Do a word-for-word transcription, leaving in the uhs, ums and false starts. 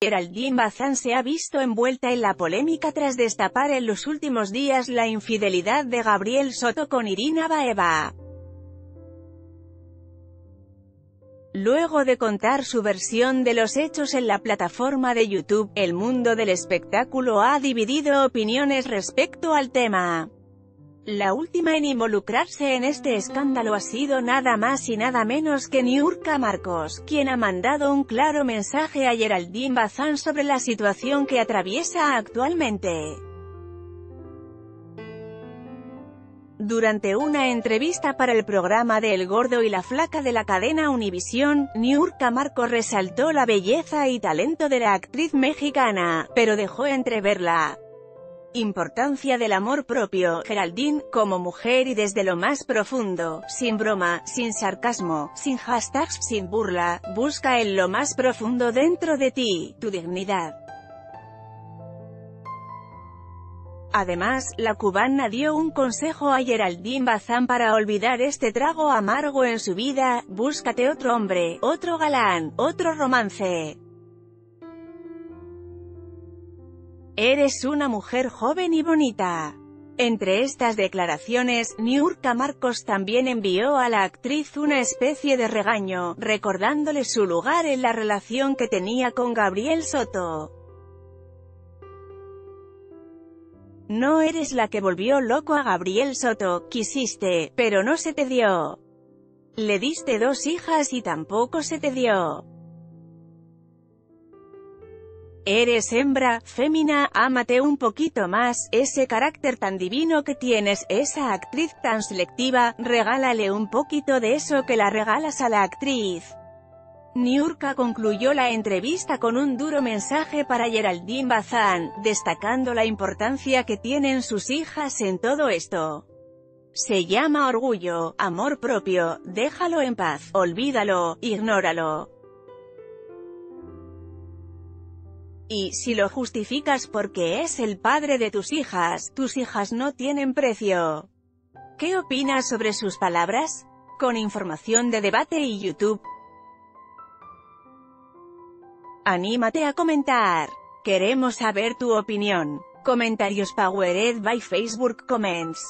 Geraldine Bazán se ha visto envuelta en la polémica tras destapar en los últimos días la infidelidad de Gabriel Soto con Irina Baeva. Luego de contar su versión de los hechos en la plataforma de YouTube, el mundo del espectáculo ha dividido opiniones respecto al tema. La última en involucrarse en este escándalo ha sido nada más y nada menos que Niurka Marcos, quien ha mandado un claro mensaje a Geraldine Bazán sobre la situación que atraviesa actualmente. Durante una entrevista para el programa de El Gordo y la Flaca de la cadena Univisión, Niurka Marcos resaltó la belleza y talento de la actriz mexicana, pero dejó entrever la importancia del amor propio. Geraldine, como mujer y desde lo más profundo, sin broma, sin sarcasmo, sin hashtags, sin burla, busca en lo más profundo dentro de ti, tu dignidad. Además, la cubana dio un consejo a Geraldine Bazán para olvidar este trago amargo en su vida: búscate otro hombre, otro galán, otro romance. Eres una mujer joven y bonita. Entre estas declaraciones, Niurka Marcos también envió a la actriz una especie de regaño, recordándole su lugar en la relación que tenía con Gabriel Soto. No eres la que volvió loco a Gabriel Soto, quisiste, pero no se te dio. Le diste dos hijas y tampoco se te dio. Eres hembra, fémina, ámate un poquito más, ese carácter tan divino que tienes, esa actriz tan selectiva, regálale un poquito de eso que la regalas a la actriz. Niurka concluyó la entrevista con un duro mensaje para Geraldine Bazán, destacando la importancia que tienen sus hijas en todo esto. Se llama orgullo, amor propio, déjalo en paz, olvídalo, ignóralo. Y si lo justificas porque es el padre de tus hijas, tus hijas no tienen precio. ¿Qué opinas sobre sus palabras? Con información de Debate y YouTube. Anímate a comentar. Queremos saber tu opinión. Comentarios powered by Facebook Comments.